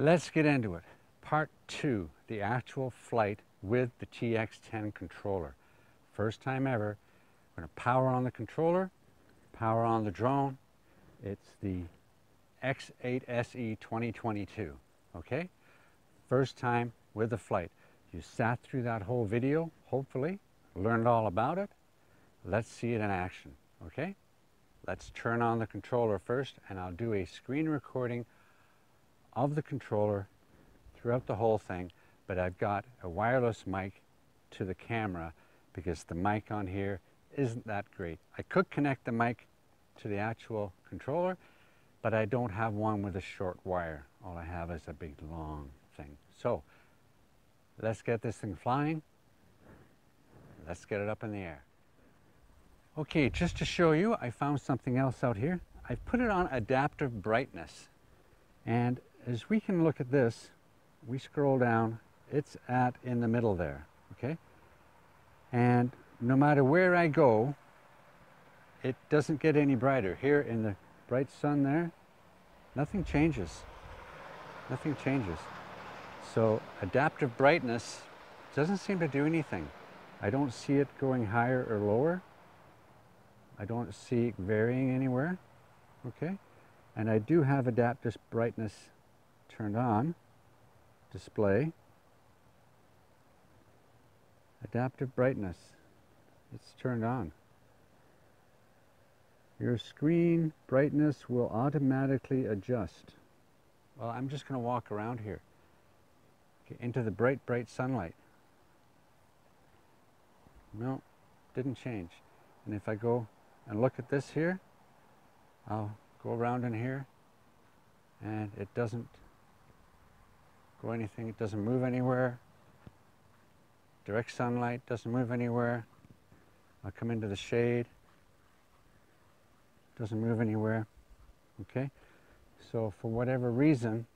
Let's get into it. Part two, the actual flight with the TX10 controller. First time ever. We're going to power on the controller, power on the drone. It's the X8SE 2022, okay? First time with the flight. You sat through that whole video, hopefully, learned all about it. Let's see it in action, okay? Let's turn on the controller first, and I'll do a screen recording of the controller throughout the whole thing, but I've got a wireless mic to the camera because the mic on here isn't that great. I could connect the mic to the actual controller, but I don't have one with a short wire. All I have is a big long thing. So let's get this thing flying. Let's get it up in the air. Okay, just to show you, I found something else out here. I've put it on adaptive brightness, and as we can look at this, we scroll down, it's at in the middle there, okay? And no matter where I go, it doesn't get any brighter. Here in the bright sun there, nothing changes. Nothing changes. So adaptive brightness doesn't seem to do anything. I don't see it going higher or lower. I don't see it varying anywhere, okay? And I do have adaptive brightness turned on, display, adaptive brightness, it's turned on. Your screen brightness will automatically adjust. Well, I'm just going to walk around here, okay, into the bright sunlight. No, didn't change. And if I go and look at this here, I'll go around in here, and it doesn't go anything, it doesn't move anywhere. Direct sunlight doesn't move anywhere. I'll come into the shade, doesn't move anywhere, okay? So for whatever reason,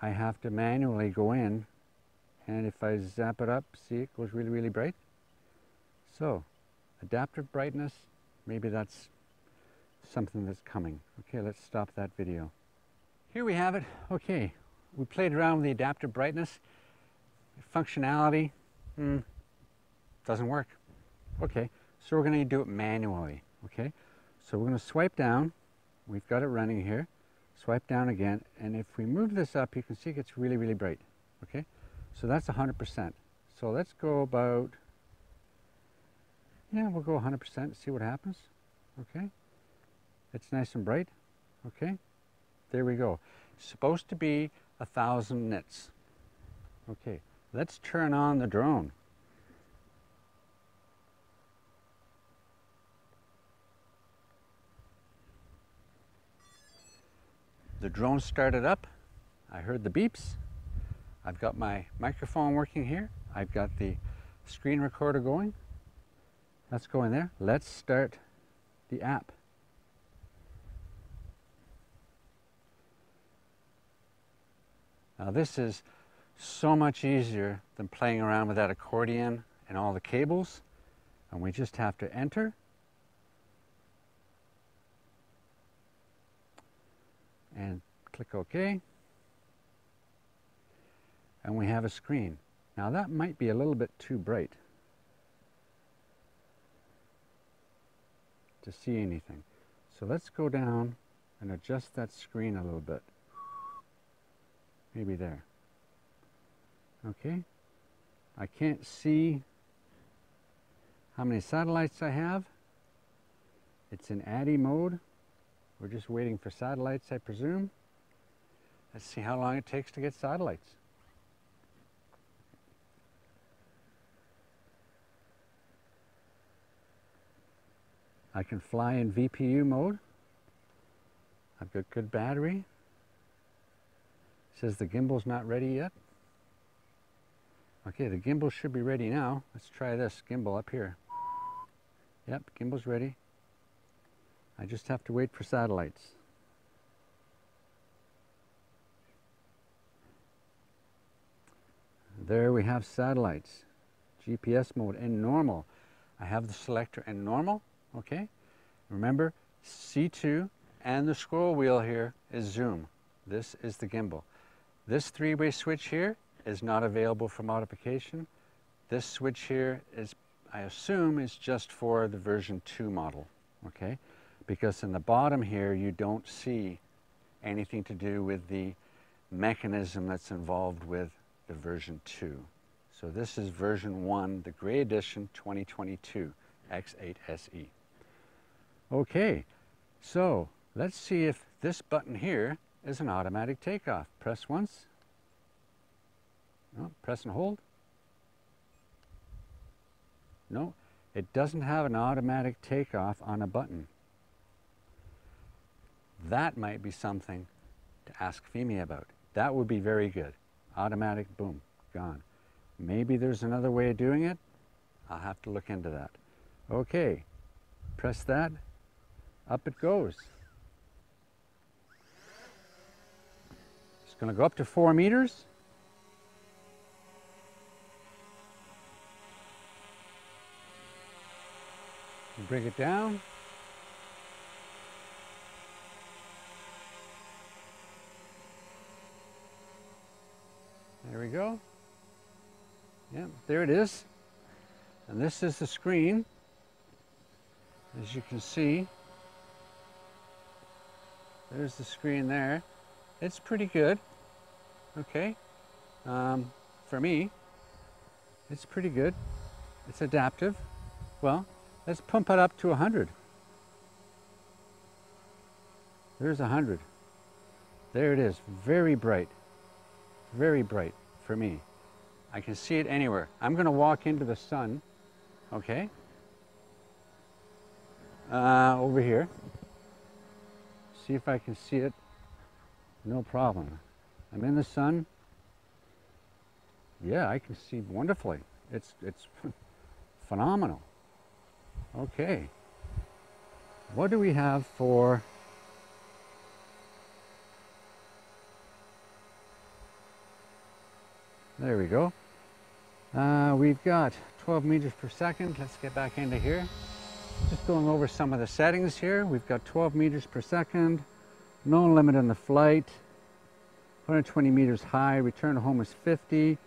I have to manually go in, and if I zap it up, see, it goes really, really bright. So adaptive brightness, maybe that's something that's coming. Okay, let's stop that video. Here we have it. Okay, we played around with the adaptive brightness. Functionality doesn't work. Okay, so we're going to do it manually. Okay, so we're going to swipe down. We've got it running here. Swipe down again, and if we move this up, you can see it gets really, really bright. Okay, so that's 100%. So let's go about, yeah, we'll go 100%, see what happens. Okay. It's nice and bright, okay? There we go. It's supposed to be 1,000 nits. Okay, let's turn on the drone. The drone started up. I heard the beeps. I've got my microphone working here. I've got the screen recorder going. Let's go in there. Let's start the app. Now this is so much easier than playing around with that accordion and all the cables, and we just have to enter. And click OK. And we have a screen. Now that might be a little bit too bright to see anything. So let's go down and adjust that screen a little bit. Maybe there. Okay, I can't see how many satellites I have. It's in ADDIE mode. We're just waiting for satellites, I presume. Let's see how long it takes to get satellites. I can fly in VPU mode. I've got good battery. Says the gimbal's not ready yet. Okay, the gimbal should be ready now. Let's try this gimbal up here. Yep, gimbal's ready. I just have to wait for satellites. There we have satellites. GPS mode and normal. I have the selector in normal, okay? Remember, C2 and the scroll wheel here is zoom. This is the gimbal. This three-way switch here is not available for modification. This switch here is, I assume, is just for the version 2 model, okay? Because in the bottom here, you don't see anything to do with the mechanism that's involved with the version 2. So this is version 1, the gray edition 2022 X8SE. Okay, so let's see if this button here is an automatic takeoff. Press once. No, press and hold. No, it doesn't have an automatic takeoff on a button. That might be something to ask Fimi about. That would be very good. Automatic, boom, gone. Maybe there's another way of doing it. I'll have to look into that. Okay, press that. Up it goes. It's going to go up to 4 meters. Bring it down. There we go. Yeah, there it is. And this is the screen. As you can see, there's the screen there. It's pretty good. Okay. For me, it's pretty good. It's adaptive. Well, let's pump it up to 100. There's 100. There it is. Very bright. Very bright for me. I can see it anywhere. I'm going to walk into the sun, okay? Over here. See if I can see it. No problem. I'm in the sun. Yeah, I can see wonderfully. It's phenomenal. Okay, what do we have for there we go. We've got 12 meters per second. Let's get back into here. Just going over some of the settings here. We've got 12 meters per second, no limit on the flight, 120 meters high, return to home is 50,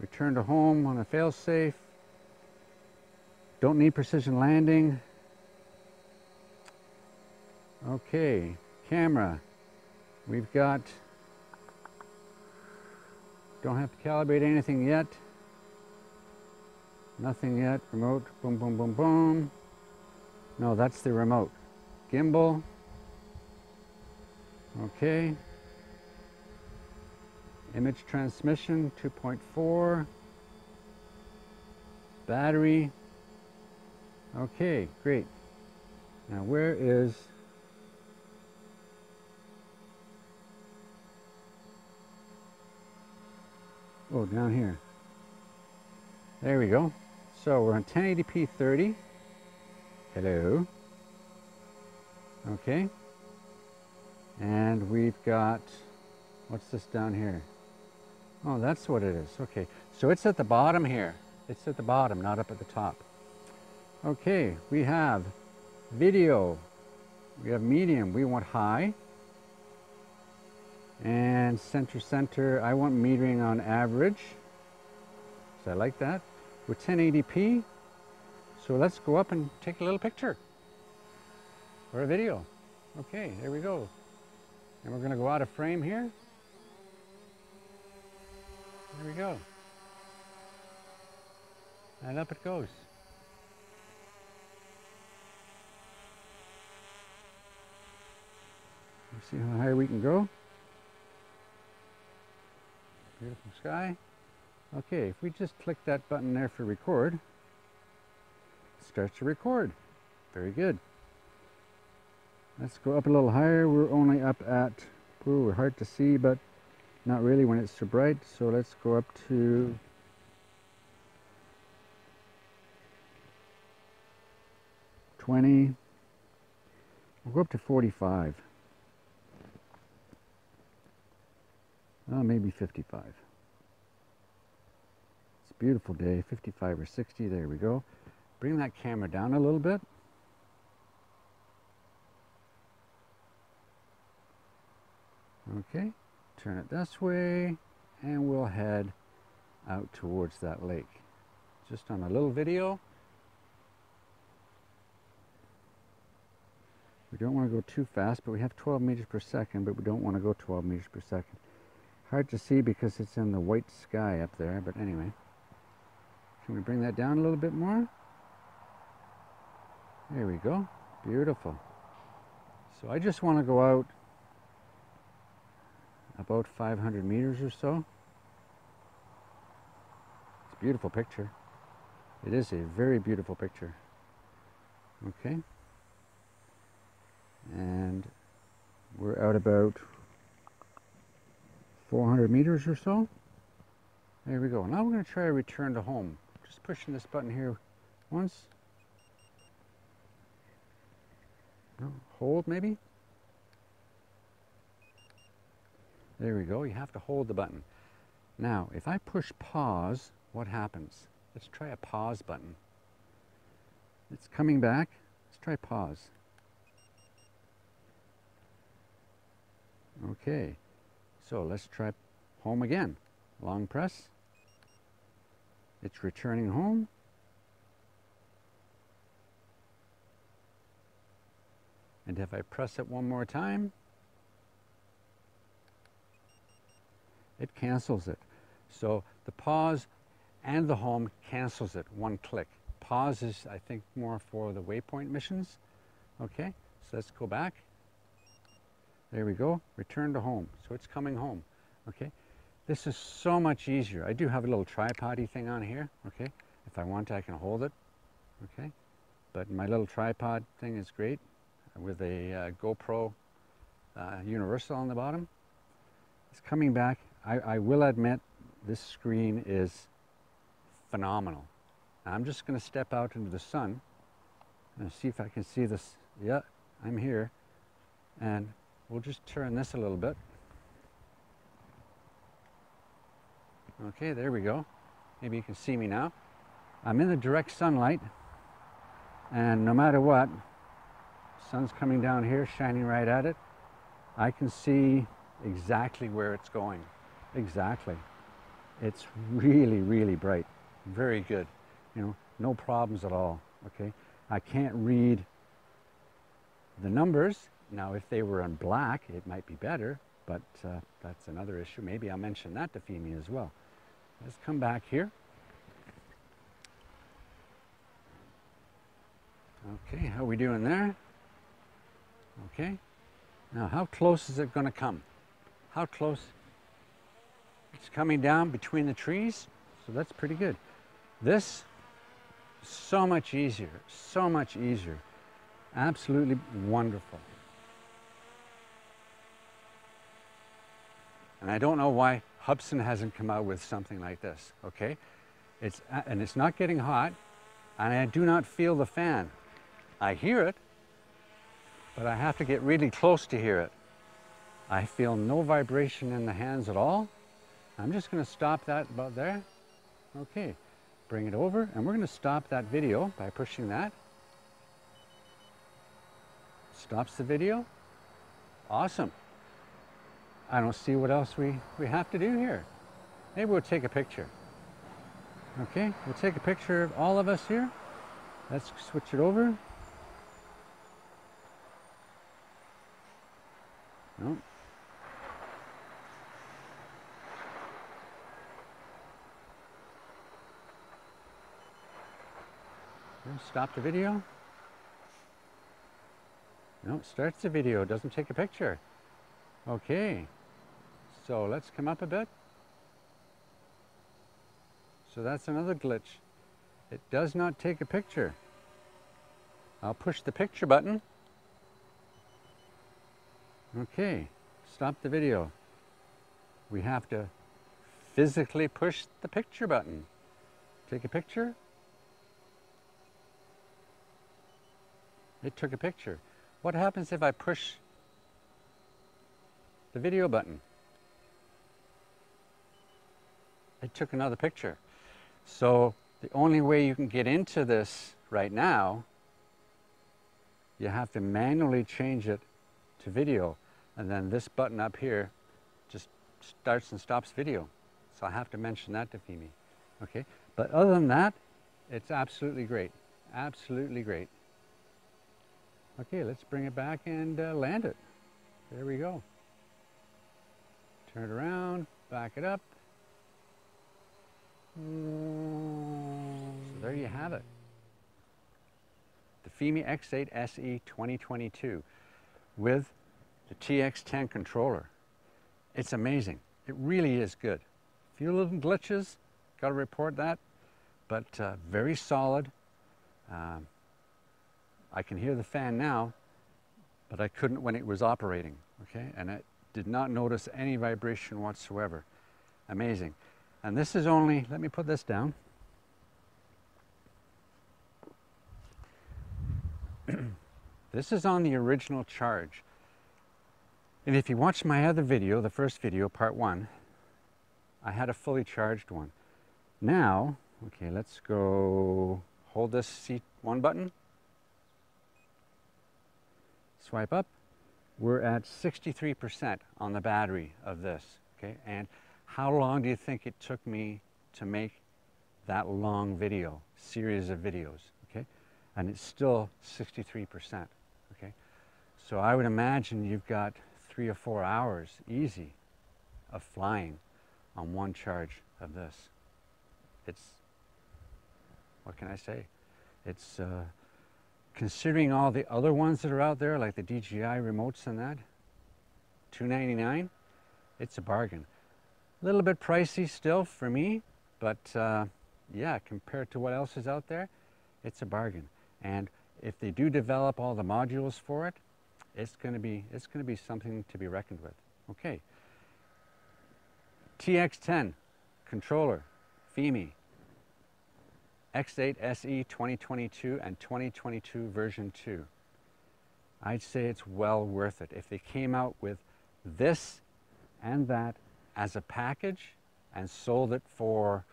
return to home on a failsafe. Don't need precision landing. Okay, camera. We've got, don't have to calibrate anything yet. Nothing yet. Remote, boom, boom, boom, boom. No, that's the remote. Gimbal. Okay. Image transmission, 2.4. Battery. Okay, great. Now where is oh, down here. There we go. So we're on 1080p 30. Hello. Okay. And we've got what's this down here? Oh, that's what it is. Okay. So it's at the bottom here. It's at the bottom, not up at the top. Okay, we have video, we have medium, we want high, and center, I want metering on average, so I like that. We're 1080p, so let's go up and take a little picture, or a video. Okay, there we go. And we're going to go out of frame here. There we go. And up it goes. See how high we can go. Beautiful sky. Okay, if we just click that button there for record, it starts to record. Very good. Let's go up a little higher. We're only up at, ooh, we're hard to see, but not really when it's so bright. So let's go up to, we'll go up to 45. Oh, maybe 55. It's a beautiful day, 55 or 60, there we go. Bring that camera down a little bit. Okay, turn it this way, and we'll head out towards that lake. Just on a little video. We don't want to go too fast, but we have 12 meters per second, but we don't want to go 12 meters per second. Hard to see because it's in the white sky up there, but anyway. Can we bring that down a little bit more? There we go. Beautiful. So I just want to go out about 500 meters or so. It's a beautiful picture. It is a very beautiful picture. Okay. And we're out about 400 meters or so. There we go. Now we're going to try a return to home. Just pushing this button here once. Hold maybe. There we go. You have to hold the button. Now, if I push pause, what happens? Let's try a pause button. It's coming back. Let's try pause. Okay. So let's try home again. Long press. It's returning home. And if I press it one more time, it cancels it. So the pause and the home cancels it, one click. Pause is, I think, more for the waypoint missions. Okay, so let's go back. There we go, return to home. So it's coming home, okay? This is so much easier. I do have a little tripod-y thing on here, okay? If I want to, I can hold it, okay? But my little tripod thing is great, with a GoPro universal on the bottom. It's coming back. I will admit this screen is phenomenal. Now I'm just going to step out into the sun and see if I can see this. Yeah, I'm here. And we'll just turn this a little bit. Okay, there we go. Maybe you can see me now. I'm in the direct sunlight, and no matter what, sun's coming down here, shining right at it. I can see exactly where it's going. Exactly. It's really, really bright. Very good. You know, no problems at all. Okay. I can't read the numbers. Now, if they were in black, it might be better, but that's another issue. Maybe I'll mention that to Fimi as well. Let's come back here. Okay, how we doing there? Okay, now how close is it going to come? How close? It's coming down between the trees, so that's pretty good. This is so much easier, so much easier. Absolutely wonderful. And I don't know why Hubson hasn't come out with something like this, okay? It's not getting hot, and I do not feel the fan. I hear it, but I have to get really close to hear it. I feel no vibration in the hands at all. I'm just going to stop that about there. Okay, bring it over, and we're going to stop that video by pushing that. Stops the video. Awesome. I don't see what else we have to do here. Maybe we'll take a picture. Okay, we'll take a picture of all of us here. Let's switch it over. No. Stop the video. No, it starts the video, doesn't take a picture. Okay, so let's come up a bit. So that's another glitch. It does not take a picture. I'll push the picture button. Okay, stop the video. We have to physically push the picture button. Take a picture. It took a picture. What happens if I push the video button? It took another picture. So the only way you can get into this right now, you have to manually change it to video. And then this button up here starts and stops video. So I have to mention that to Fimi. Okay, but other than that, it's absolutely great. Absolutely great. Okay, let's bring it back and land it. There we go. Turn it around, back it up. So there you have it. The Fimi X8SE 2022 with the TX10 controller. It's amazing. It really is good. A few little glitches, got to report that, but very solid. I can hear the fan now, but I couldn't when it was operating, okay? And I did not notice any vibration whatsoever. Amazing. And this is only, let me put this down. This is on the original charge. And if you watch my other video, the first video, part 1, I had a fully charged one. Now, okay, let's go hold this C1 button. Swipe up. We're at 63% on the battery of this, okay? And how long do you think it took me to make that long video, series of videos, okay? And it's still 63%, okay? So I would imagine you've got 3 or 4 hours easy of flying on one charge of this. It's, what can I say? It's, considering all the other ones that are out there, like the DJI remotes and that, $299, it's a bargain. A little bit pricey still for me, but yeah, compared to what else is out there, it's a bargain. And if they do develop all the modules for it, it's gonna be something to be reckoned with. Okay. TX10 controller, Fimi, X8SE 2022 and 2022 version 2. I'd say it's well worth it. If they came out with this and that as a package and sold it for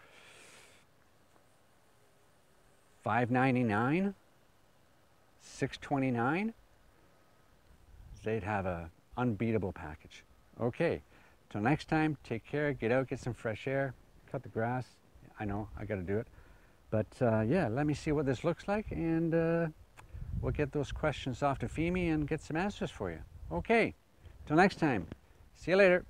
$599, $629, they'd have an unbeatable package. Okay. Till next time, take care, get out, get some fresh air, cut the grass. I know, I gotta do it. But yeah, let me see what this looks like, and we'll get those questions off to Fimi and get some answers for you. Okay, till next time, see you later.